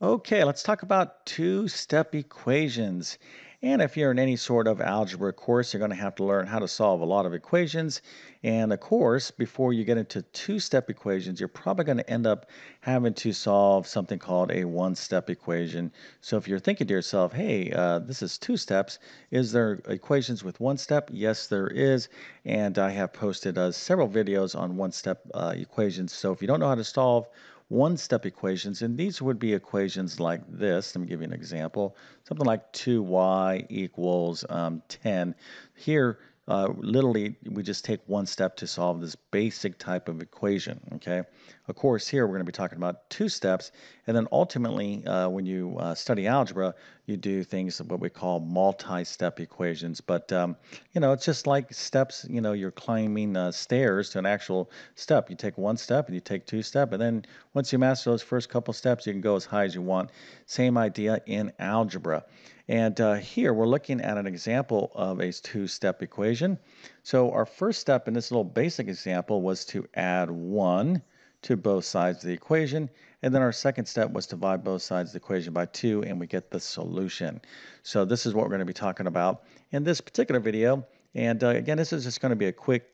Okay, let's talk about two-step equations. And if you're in any sort of algebra course, you're going to have to learn how to solve a lot of equations. And of course, before you get into two-step equations, you're probably going to end up having to solve something called a one-step equation. So if you're thinking to yourself, hey, this is two steps, is there equations with one step? Yes, there is. And I have posted several videos on one-step equations. So if you don't know how to solve one-step equations, and these would be equations like this. Let me give you an example. Something like 2y equals 10. Here, literally, we just take one step to solve this basic type of equation, okay? Of course, here we're going to be talking about two steps, and then ultimately, when you study algebra, you do things what we call multi-step equations. But, you know, it's just like steps, you know, you're climbing stairs to an actual step. You take one step, and you take two steps, and then once you master those first couple steps, you can go as high as you want. Same idea in algebra. And here we're looking at an example of a two-step equation. So our first step in this little basic example was to add 1 to both sides of the equation. And then our second step was to divide both sides of the equation by 2, and we get the solution. So this is what we're going to be talking about in this particular video. And again, this is just going to be a quick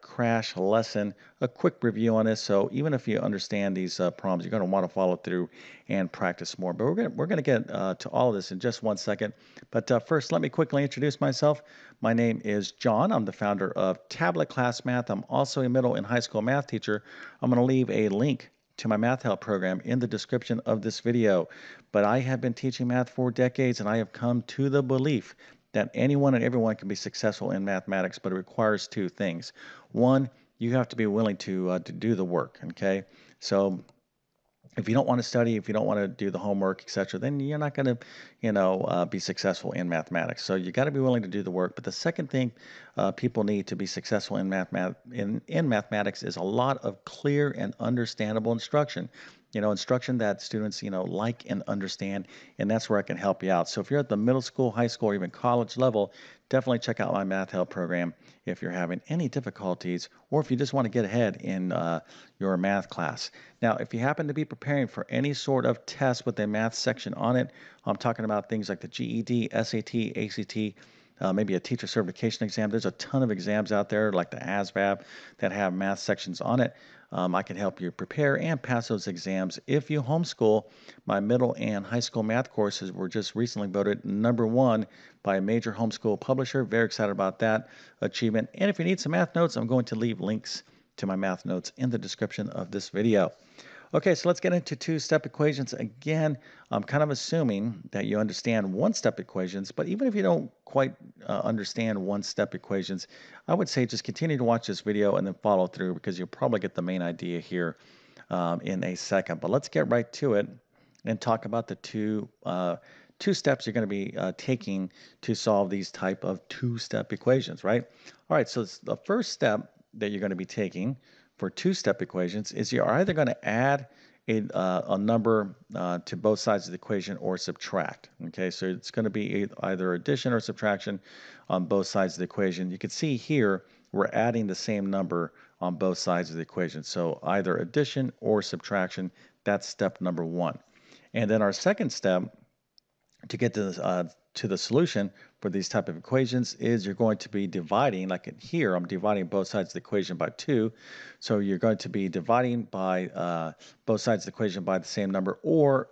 crash lesson, a quick review on this. So even if you understand these problems, you're going to want to follow through and practice more. But we're going to get to all of this in just one second. But first, let me quickly introduce myself. My name is John. I'm the founder of TabletClass Math. I'm also a middle and high school math teacher. I'm going to leave a link to my math help program in the description of this video. But I have been teaching math for decades, and I have come to the belief that anyone and everyone can be successful in mathematics, but it requires two things. One, you have to be willing to do the work, okay? So if you don't want to study, if you don't want to do the homework, etc., then you're not going to, you know, be successful in mathematics. So you got to be willing to do the work. But the second thing people need to be successful in mathematics is a lot of clear and understandable instruction. You know, instruction that students, you know, like and understand, and that's where I can help you out. So if you're at the middle school, high school, or even college level, definitely check out my math help program if you're having any difficulties or if you just want to get ahead in your math class. Now, if you happen to be preparing for any sort of test with a math section on it, I'm talking about things like the GED, SAT, ACT, maybe a teacher certification exam. There's a ton of exams out there like the ASVAB that have math sections on it. I can help you prepare and pass those exams. If you homeschool, my middle and high school math courses were just recently voted #1 by a major homeschool publisher. Very excited about that achievement. And if you need some math notes, I'm going to leave links to my math notes in the description of this video. Okay, so let's get into two-step equations. Again, I'm kind of assuming that you understand one-step equations, but even if you don't quite understand one-step equations, I would say just continue to watch this video and then follow through because you'll probably get the main idea here in a second. But let's get right to it and talk about the two steps you're going to be taking to solve these type of two-step equations, right? All right, so the first step that you're going to be taking for two-step equations is you're either going to add a number to both sides of the equation or subtract. Okay, so it's going to be either addition or subtraction on both sides of the equation. You can see here we're adding the same number on both sides of the equation. So either addition or subtraction, that's step #1. And then our second step to get to the solution for these type of equations is you're going to be dividing, like here, I'm dividing both sides of the equation by 2. So you're going to be dividing by both sides of the equation by the same number, or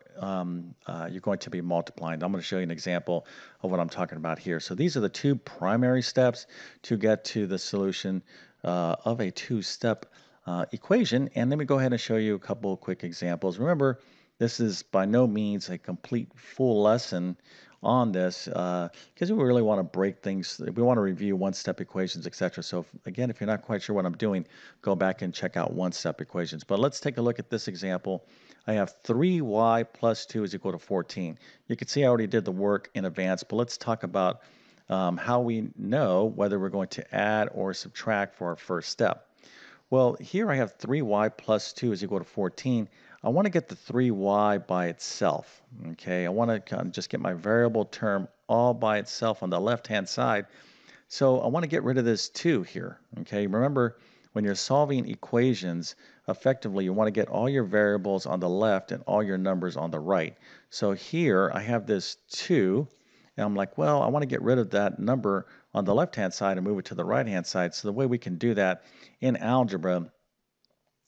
you're going to be multiplying. I'm going to show you an example of what I'm talking about here. So these are the two primary steps to get to the solution of a two-step equation. And let me go ahead and show you a couple of quick examples. Remember, this is by no means a complete full lesson on this because we really want to break things. We want to review one-step equations, etc. So again, if you're not quite sure what I'm doing, go back and check out one-step equations. But let's take a look at this example. I have 3y plus 2 is equal to 14. You can see I already did the work in advance, but let's talk about how we know whether we're going to add or subtract for our first step. Well, here I have 3y plus 2 is equal to 14. I want to get the 3y by itself, okay? I want to kind of just get my variable term all by itself on the left-hand side. So I want to get rid of this 2 here, okay? Remember, when you're solving equations, effectively you want to get all your variables on the left and all your numbers on the right. So here I have this 2, and I'm like, well, I want to get rid of that number on the left-hand side and move it to the right-hand side. So the way we can do that in algebra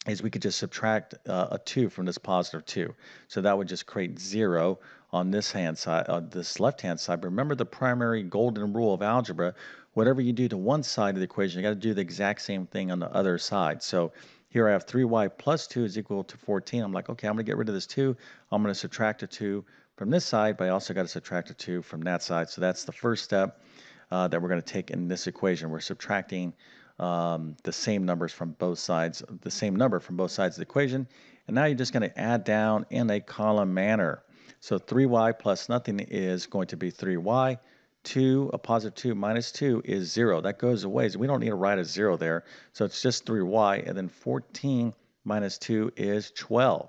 is we could just subtract a 2 from this positive 2. So that would just create 0 on this hand side, this left-hand side. Remember the primary golden rule of algebra: whatever you do to one side of the equation, you got to do the exact same thing on the other side. So here I have 3y plus 2 is equal to 14. I'm like, okay, I'm going to get rid of this 2. I'm going to subtract a 2 from this side, but I also got to subtract a 2 from that side. So that's the first step that we're going to take in this equation. We're subtracting the same numbers from both sides, the same number from both sides of the equation. And now you're just going to add down in a column manner. So 3y plus nothing is going to be 3y. 2, a positive 2 minus 2 is 0. That goes away, so we don't need to write a 0 there. So it's just 3y, and then 14 minus 2 is 12.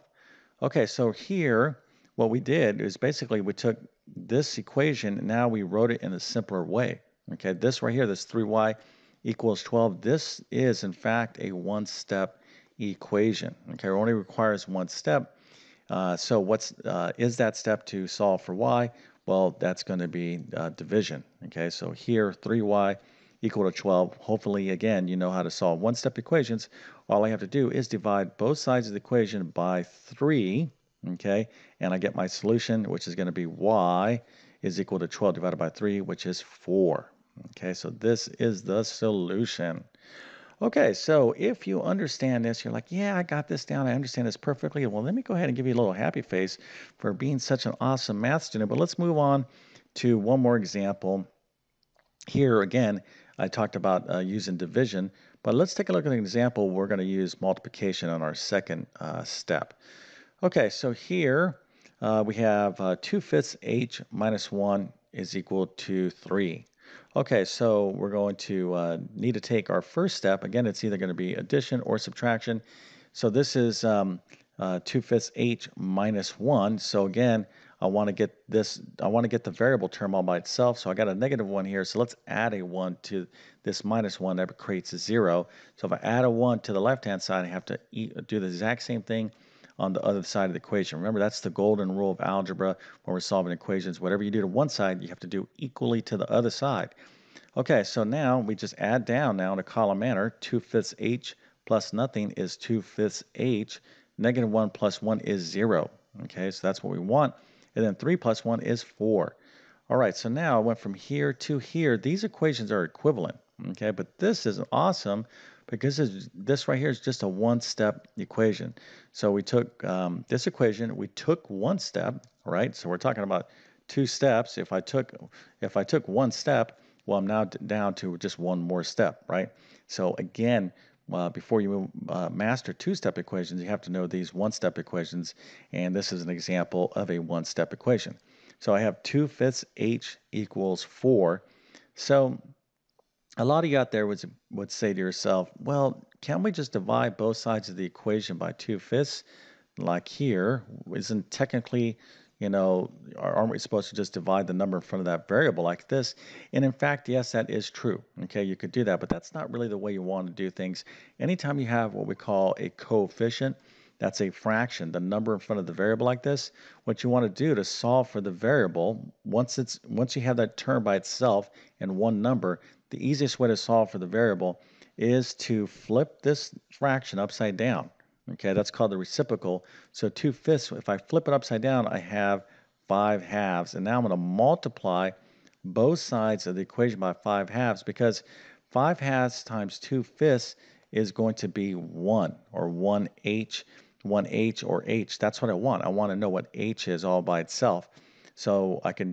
Okay, so here what we did is basically we took this equation and now we wrote it in a simpler way. Okay, this right here, this 3y equals 12. This is, in fact, a one-step equation. Okay, it only requires one step. So what's is that step to solve for y? Well, that's going to be division. Okay, so here 3y equal to 12. Hopefully, again, you know how to solve one-step equations. All I have to do is divide both sides of the equation by 3, okay, and I get my solution, which is going to be y is equal to 12 divided by 3, which is 4. Okay, so this is the solution. Okay, so if you understand this, you're like, yeah, I got this down. I understand this perfectly. Well, let me go ahead and give you a little happy face for being such an awesome math student. But let's move on to one more example. Here, again, I talked about using division, but let's take a look at an example. We're going to use multiplication on our second step. Okay, so here we have 2/5 h minus 1 is equal to 3. Okay, so we're going to need to take our first step. Again, it's either going to be addition or subtraction. So this is 2/5 h minus 1. So again, I want to get this. I want to get the variable term all by itself. So I got a negative 1 here. So let's add a 1 to this minus 1. That creates a 0. So if I add a 1 to the left-hand side, I have to do the exact same thing on the other side of the equation. Remember, that's the golden rule of algebra when we're solving equations. Whatever you do to one side, you have to do equally to the other side. Okay, so now we just add down now in a column manner. 2/5 h plus nothing is 2/5 h. Negative 1 plus 1 is 0. Okay, so that's what we want. And then 3 plus 1 is 4. All right, so now I went from here to here. These equations are equivalent. Okay, but this is awesome because this right here is just a one-step equation. So we took this equation, we took one step, right? So we're talking about two steps. If I took one step, well, I'm now down to just one more step, right? So again, before you master two-step equations, you have to know these one-step equations, and this is an example of a one-step equation. So I have 2/5 h equals 4. So a lot of you out there would say to yourself, well, can we just divide both sides of the equation by 2/5? Like here, isn't technically, you know, aren't we supposed to just divide the number in front of that variable like this? And in fact, yes, that is true. Okay, you could do that, but that's not really the way you want to do things. Anytime you have what we call a coefficient, that's a fraction, the number in front of the variable like this. What you want to do to solve for the variable, once you have that term by itself and one number, the easiest way to solve for the variable is to flip this fraction upside down. Okay, that's called the reciprocal. So 2/5, if I flip it upside down, I have 5/2. And now I'm going to multiply both sides of the equation by 5/2 because 5/2 times 2/5 is going to be 1 or 1h. 1h or h, that's what I want. I want to know what h is all by itself. So I can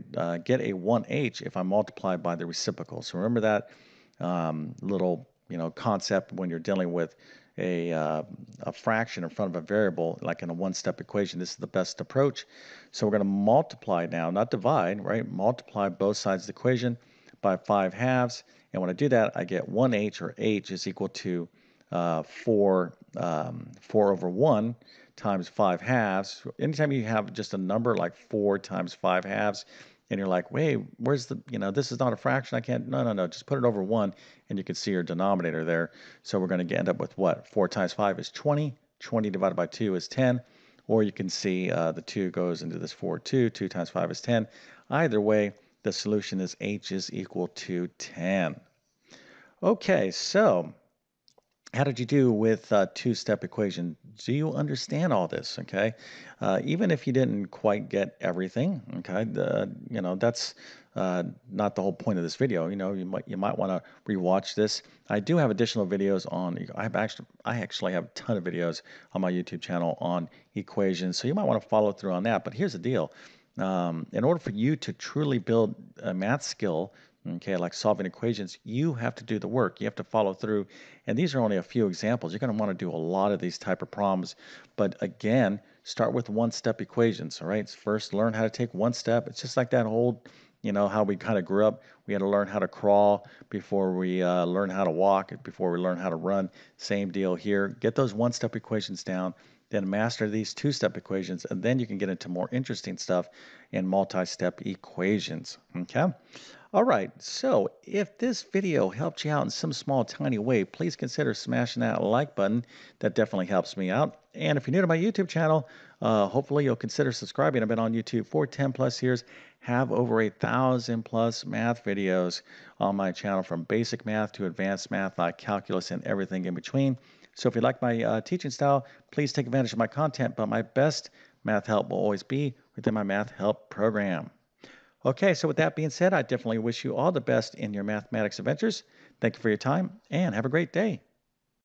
get a 1h if I multiply by the reciprocal. So remember that little, you know, concept when you're dealing with a fraction in front of a variable, like in a one-step equation. This is the best approach. So we're going to multiply now, not divide, right? Multiply both sides of the equation by 5/2. And when I do that, I get 1h or h is equal to 4 over 1 times 5/2. Anytime you have just a number like 4 times 5/2, and you're like, wait, where's the, you know, this is not a fraction. I can't, no, just put it over 1, and you can see your denominator there. So we're going to end up with what? 4 times 5 is 20. 20 divided by 2 is 10, or you can see the 2 goes into this 4, 2. 2 times 5 is 10. Either way, the solution is h is equal to 10. Okay, so how did you do with a two-step equation? Do you understand all this? Okay, even if you didn't quite get everything, okay, you know, that's not the whole point of this video. You know, you might want to rewatch this. I do have additional videos on. I actually have a ton of videos on my YouTube channel on equations, so you might want to follow through on that. But here's the deal: in order for you to truly build a math skill, okay, like solving equations, you have to do the work. You have to follow through. And these are only a few examples. You're going to want to do a lot of these type of problems. But again, start with one-step equations, all right? First, learn how to take one step. It's just like that whole, you know, how we kind of grew up. We had to learn how to crawl before we learn how to walk, before we learn how to run. Same deal here. Get those one-step equations down. Then master these two-step equations, and then you can get into more interesting stuff in multi-step equations, okay? All right, so if this video helped you out in some small, tiny way, please consider smashing that like button. That definitely helps me out. And if you're new to my YouTube channel, hopefully you'll consider subscribing. I've been on YouTube for 10 plus years, have over 1,000 plus math videos on my channel, from basic math to advanced math, like calculus and everything in between. So if you like my teaching style, please take advantage of my content, but my best math help will always be within my math help program. Okay, so with that being said, I definitely wish you all the best in your mathematics adventures. Thank you for your time, and have a great day.